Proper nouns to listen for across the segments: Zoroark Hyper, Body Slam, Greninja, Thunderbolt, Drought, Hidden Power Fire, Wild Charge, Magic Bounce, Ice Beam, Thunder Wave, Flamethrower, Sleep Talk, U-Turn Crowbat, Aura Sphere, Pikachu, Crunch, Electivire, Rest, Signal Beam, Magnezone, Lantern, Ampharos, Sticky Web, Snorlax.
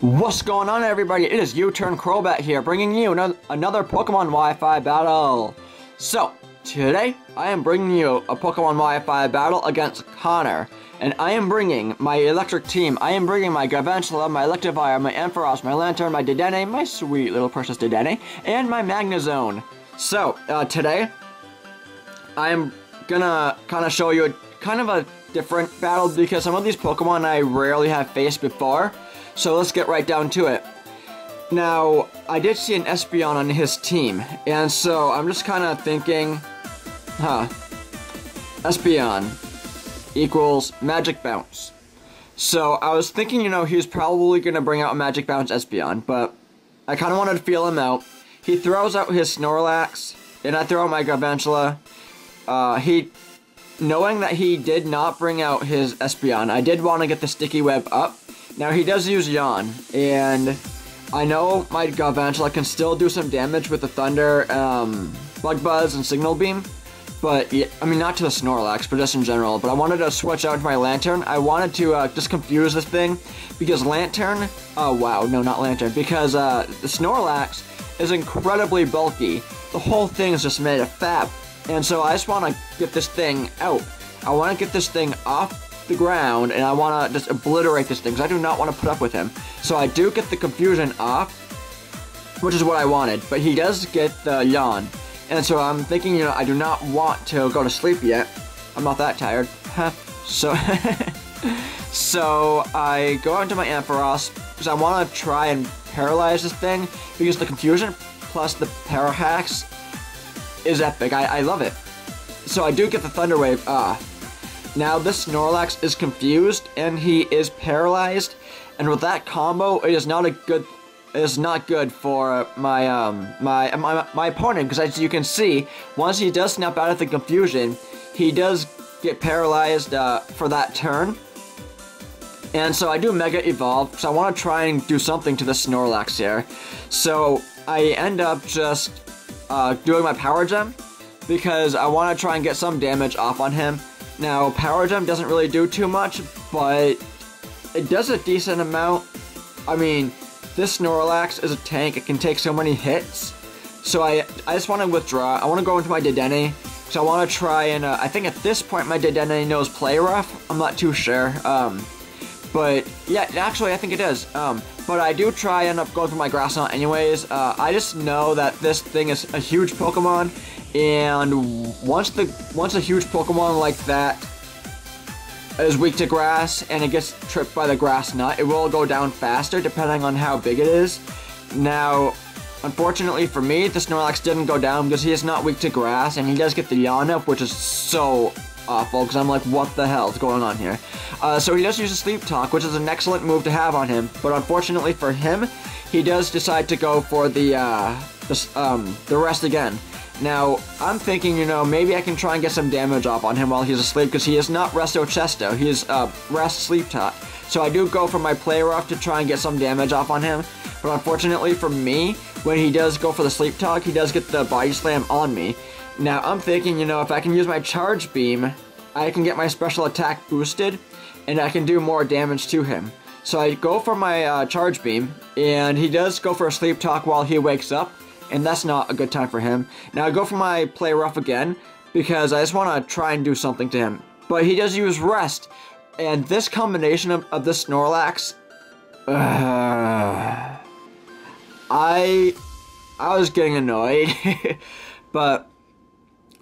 What's going on, everybody? It is U-Turn Crowbat here, bringing you another Pokemon Wi-Fi battle. So, today, I am bringing you a Pokemon Wi-Fi battle against Connor. And I am bringing my electric team. I am bringing my Galvantula, my Electivire, my Ampharos, my Lantern, my Dedenne, my sweet little precious Dedenne, and my Magnezone. So, today, I am gonna kind of show you a different battle because some of these Pokemon I rarely have faced before. So let's get right down to it. Now, I did see an Espeon on his team, and so I'm just kind of thinking, Espeon equals Magic Bounce. So I was thinking, you know, he was probably going to bring out a Magic Bounce Espeon, but I kind of wanted to feel him out. He throws out his Snorlax, and I throw out my Galvantula. Knowing that he did not bring out his Espeon, I did want to get the Sticky Web up. Now, he does use Yawn, and I know my Galvantula can still do some damage with the Thunder, Bug Buzz, and Signal Beam, but, yeah, I mean, not to the Snorlax, but just in general, but I wanted to switch out to my Lantern. I wanted to just confuse this thing, because Lantern, the Snorlax is incredibly bulky. The whole thing is just made of fat, and so I just want to get this thing out. I want to get this thing off the ground, and I want to just obliterate this thing because I do not want to put up with him. So I do get the confusion off, which is what I wanted, but he does get the Yawn. And so I'm thinking, you know, I do not want to go to sleep yet. I'm not that tired. So I go out into my Ampharos because I want to try and paralyze this thing because the confusion plus the para hacks is epic. I love it. So I do get the Thunder Wave. Now this Snorlax is confused and he is paralyzed, and with that combo, it is not good for my my opponent, because as you can see, once he does snap out of the confusion, he does get paralyzed for that turn. And so I do Mega Evolve, so I want to try and do something to the Snorlax here. So I end up just doing my Power Gem because I want to try and get some damage off on him. Now, Power Gem doesn't really do too much, but it does a decent amount. I mean, this Snorlax is a tank. It can take so many hits. So I just want to withdraw. I want to go into my Dedenne. So I want to try and, I think at this point my Dedenne knows Play Rough. I'm not too sure. But yeah, actually I think it is. But I do try and end up going for my Grassant anyways. I just know that this thing is a huge Pokemon. And once a huge Pokemon like that is weak to grass and it gets tripped by the grass nut, it will go down faster depending on how big it is. Now, unfortunately for me, the Snorlax didn't go down because he is not weak to grass, and he does get the Yawn up, which is so awful because I'm like, what the hell is going on here? So he does use a Sleep Talk, which is an excellent move to have on him, but unfortunately for him, he does decide to go for the Rest again. Now, I'm thinking, you know, maybe I can try and get some damage off on him while he's asleep, because he is not Resto Chesto, he is Rest Sleep Talk. So I do go for my Play Rough to try and get some damage off on him, but unfortunately for me, when he does go for the Sleep Talk, he does get the Body Slam on me. Now, I'm thinking, you know, if I can use my Charge Beam, I can get my special attack boosted, and I can do more damage to him. So I go for my Charge Beam, and he does go for a Sleep Talk while he wakes up, and that's not a good time for him. Now I go for my Play Rough again, because I just want to try and do something to him. But he does use Rest, and this combination of the Snorlax, I was getting annoyed, but,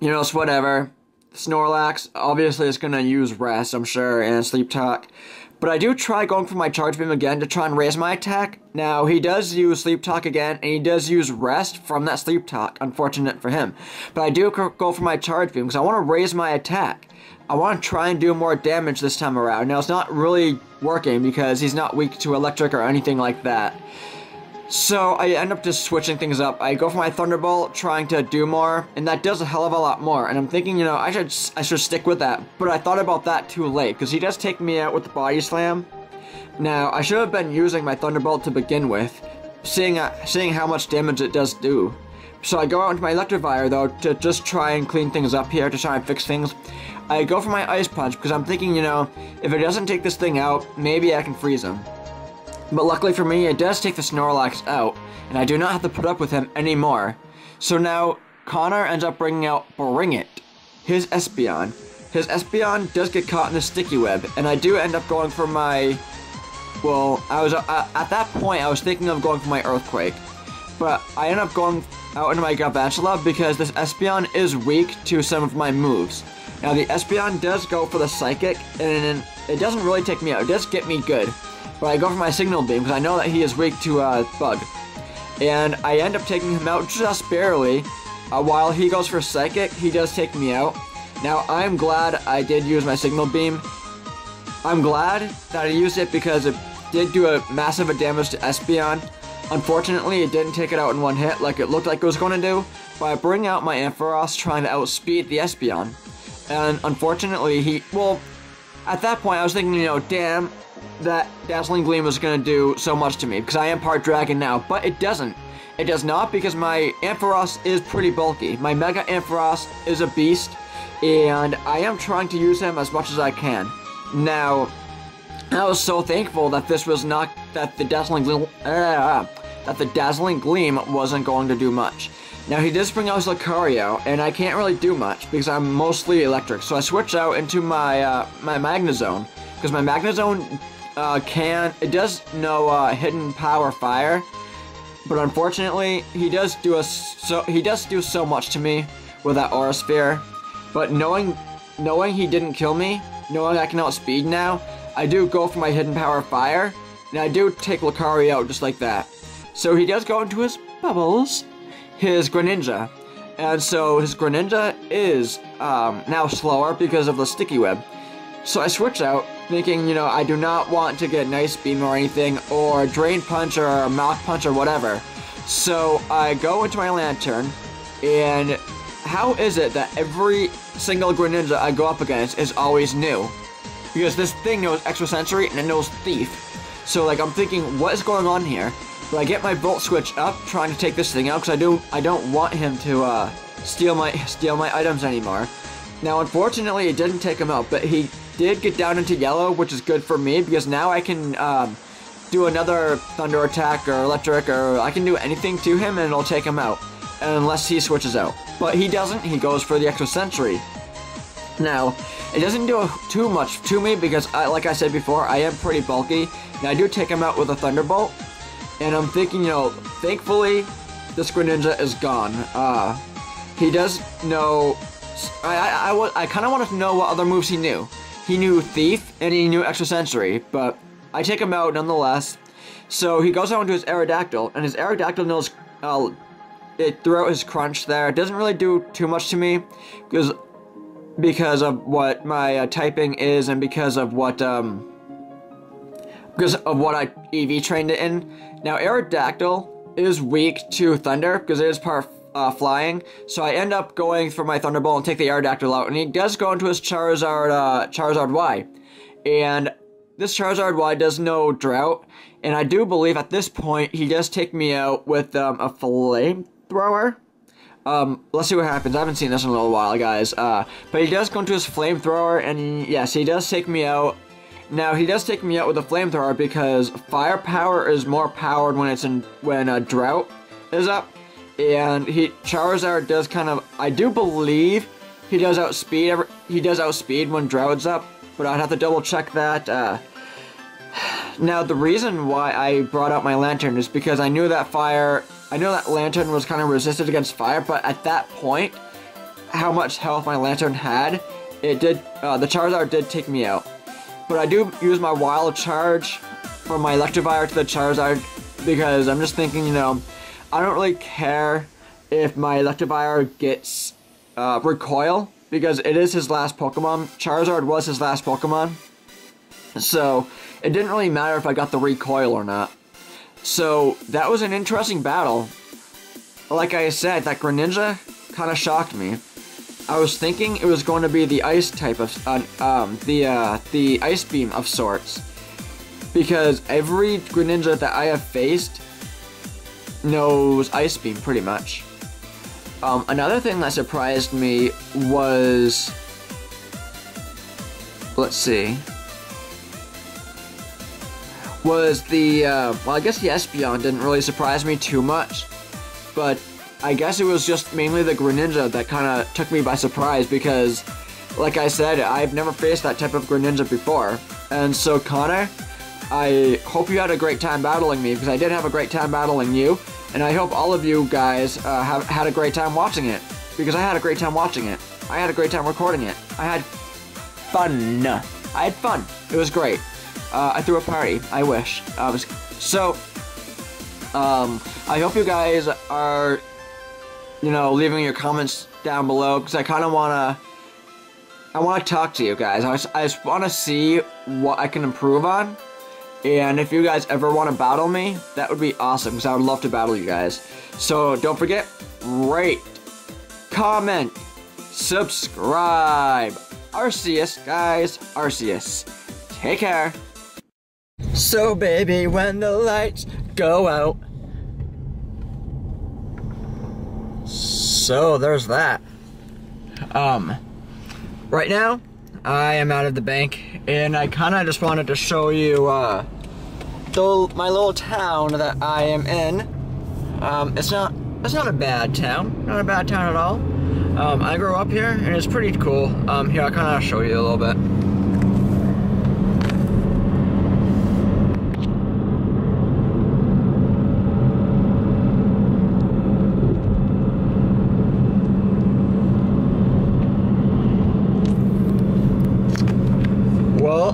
you know, it's whatever. Snorlax obviously is going to use Rest, I'm sure, and Sleep Talk. But I do try going for my Charge Beam again to try and raise my attack. Now, he does use Sleep Talk again, and he does use Rest from that Sleep Talk, unfortunate for him. But I do go for my Charge Beam because I want to raise my attack. I want to try and do more damage this time around. Now, it's not really working because he's not weak to electric or anything like that. So, I end up just switching things up. I go for my Thunderbolt, trying to do more, and that does a hell of a lot more. And I'm thinking, you know, I should stick with that. But I thought about that too late, because he does take me out with the Body Slam. Now, I should have been using my Thunderbolt to begin with, seeing how much damage it does do. So I go out into my Electivire, though, to just try and clean things up here, to try and fix things. I go for my Ice Punch, because I'm thinking, you know, if it doesn't take this thing out, maybe I can freeze him. But luckily for me, it does take the Snorlax out, and I do not have to put up with him anymore. So now, Connor ends up bringing out Bring It, his Espeon. His Espeon does get caught in the Sticky Web, and I do end up going for my... Well, I was at that point, I was thinking of going for my Earthquake. But I end up going out into my Galvantula because this Espeon is weak to some of my moves. Now, the Espeon does go for the Psychic, and it doesn't really take me out. It does get me good. But I go for my Signal Beam because I know that he is weak to Bug. And I end up taking him out just barely. While he goes for Psychic, he does take me out. Now, I'm glad I did use my Signal Beam. I'm glad that I used it because it did do a massive damage to Espeon. Unfortunately, it didn't take it out in one hit like it looked like it was going to do, by bringing out my Ampharos trying to outspeed the Espeon. And unfortunately, well, at that point I was thinking, you know, damn, that Dazzling Gleam was going to do so much to me, because I am part dragon now, but it doesn't. It does not, because my Ampharos is pretty bulky. My Mega Ampharos is a beast, and I am trying to use him as much as I can. Now, I was so thankful that this was not, that the Dazzling Gleam wasn't going to do much. Now, he did bring out his Lucario, and I can't really do much because I'm mostly electric. So I switch out into my my Magnezone, because my Magnezone does know Hidden Power Fire, but unfortunately he does do so much to me with that Aura Sphere. But knowing he didn't kill me, knowing I can outspeed now, I do go for my Hidden Power Fire, and I do take Lucario out just like that. So he does go into his bubbles, his Greninja, and so his Greninja is now slower because of the Sticky Web. So I switch out, thinking, you know, I do not want to get Nice Beam or anything, or Drain Punch or Mouth Punch or whatever. So I go into my Lantern, and how is it that every single Greninja I go up against is always new? Because this thing knows Extrasensory and it knows Thief. So like I'm thinking, what is going on here? But I get my Volt Switch up, trying to take this thing out, because I don't want him to steal my items anymore. Now, unfortunately, it didn't take him out, but he did get down into yellow, which is good for me because now I can do another Thunder attack or Electric, or I can do anything to him and it'll take him out, unless he switches out. But he doesn't. He goes for the Extrasensory. Now, it doesn't do too much to me because, like I said before, I am pretty bulky, and I do take him out with a Thunderbolt, and I'm thinking, you know, thankfully, this Greninja is gone. He does know... I kind of wanted to know what other moves he knew. He knew Thief, and he knew Extrasensory, but I take him out nonetheless. So he goes out into his Aerodactyl, and his Aerodactyl knows... it threw out his Crunch there. It doesn't really do too much to me, because of what my typing is, and because of what I EV trained it in. Now, Aerodactyl is weak to Thunder because it is part flying, so I end up going for my Thunderbolt and take the Aerodactyl out, and he does go into his Charizard Y, and this Charizard Y does no Drought, and I do believe at this point he does take me out with a Flamethrower. Let's see what happens. I haven't seen this in a little while, guys. But he does go into his Flamethrower, and yes, he does take me out. Now, he does take me out with a Flamethrower because Firepower is more powered when it's when Drought is up. And Charizard does kind of, I do believe he does outspeed. He does outspeed when Drought's up, but I'd have to double check that. Now, the reason why I brought out my Lantern is because I knew that Lantern was kind of resisted against fire, but at that point, how much health my Lantern had, it did, the Charizard did take me out. But I do use my Wild Charge from my Electivire to the Charizard, because I'm just thinking, you know, I don't really care if my Electivire gets Recoil, because it is his last Pokemon. Charizard was his last Pokemon, so it didn't really matter if I got the Recoil or not. So, that was an interesting battle. Like I said, that Greninja kind of shocked me. I was thinking it was going to be the ice type of, the ice beam of sorts. Because every Greninja that I have faced knows ice beam, pretty much. Another thing that surprised me was... Let's see. was the, well, I guess the Espeon didn't really surprise me too much, but I guess it was just mainly the Greninja that kind of took me by surprise because, like I said, I've never faced that type of Greninja before. And so, Connor, I hope you had a great time battling me, because I did have a great time battling you, and I hope all of you guys had a great time watching it, because I had a great time watching it. I had a great time recording it. I had fun. I had fun. It was great. I threw a party. I wish. I hope you guys are, you know, leaving your comments down below, because I kind of want to... I want to talk to you guys. I just want to see what I can improve on. And if you guys ever want to battle me, that would be awesome, because I would love to battle you guys. So don't forget, rate, comment, subscribe. Arceus, guys. Arceus. Take care. So baby, when the lights go out. So there's that. Right now, I am out of the bank, and I kind of just wanted to show you my little town that I am in. It's not a bad town, not a bad town at all. I grew up here, and it's pretty cool. Here, I'll kind of show you a little bit.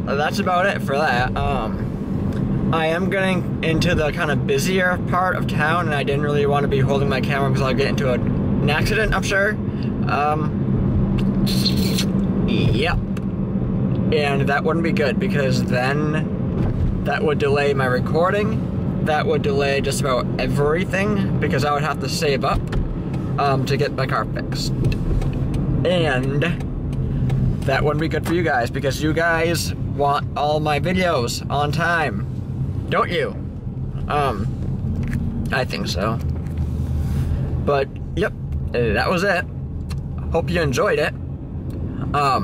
That's about it for that. I am getting into the kind of busier part of town, and I didn't really want to be holding my camera because I'll get into an accident, I'm sure. Yep. And that wouldn't be good, because then that would delay my recording. That would delay just about everything, because I would have to save up to get my car fixed. And that wouldn't be good for you guys, because you guys want all my videos on time, don't you? I think so. But yep, that was it. Hope you enjoyed it. I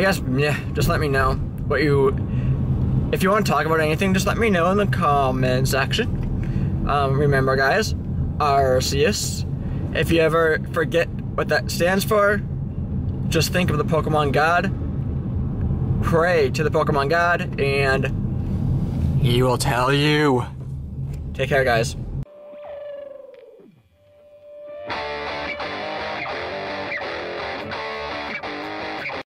guess, yeah, just let me know what you, if you want to talk about anything, just let me know in the comment section. Remember guys, Arceus, if you ever forget what that stands for, just think of the Pokemon God, pray to the Pokemon God, and he will tell you. Take care, guys.